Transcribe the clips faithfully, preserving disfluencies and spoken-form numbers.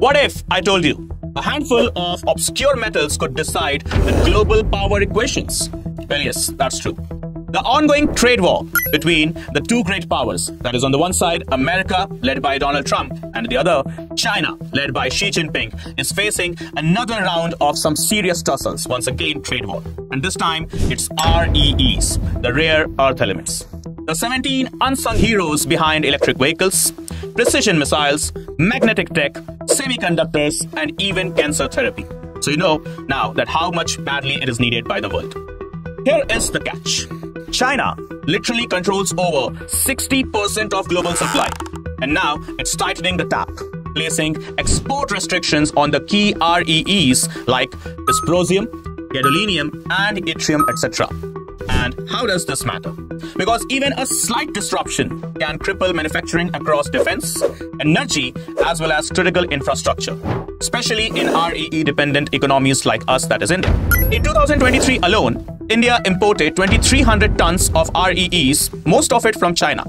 What if I told you a handful of obscure metals could decide the global power equations? Well, yes, that's true. The ongoing trade war between the two great powers, that is on the one side America led by Donald Trump and the other China led by Xi Jinping, is facing another round of some serious tussles, once again trade war. And this time it's R E Es, the rare earth elements. The seventeen unsung heroes behind electric vehicles, precision missiles, magnetic tech, semiconductors and even cancer therapy. So you know now that how much badly it is needed by the world. Here is the catch. China literally controls over sixty percent of global supply, and now it's tightening the tap, placing export restrictions on the key R E Es like dysprosium, gadolinium and yttrium, et cetera. And how does this matter? Because even a slight disruption can cripple manufacturing across defense, energy as well as critical infrastructure, especially in R E E-dependent economies like us, that is India. In two thousand twenty-three alone, India imported two thousand three hundred tons of R E Es, most of it from China.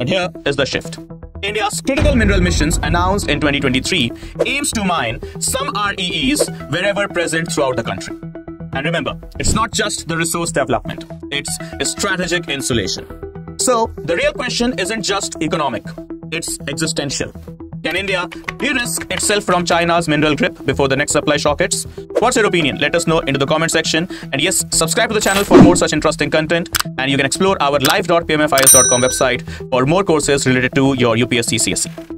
And here is the shift. India's Critical Mineral Missions, announced in twenty twenty-three, aims to mine some R E Es wherever present throughout the country. And remember, it's not just the resource development, it's strategic insulation. So the real question isn't just economic, it's existential. Can India de-risk itself from China's mineral grip before the next supply shock hits? What's your opinion? Let us know into the comment section. And yes, subscribe to the channel for more such interesting content. And you can explore our live dot p m f i s dot com website for more courses related to your U P S C C S E.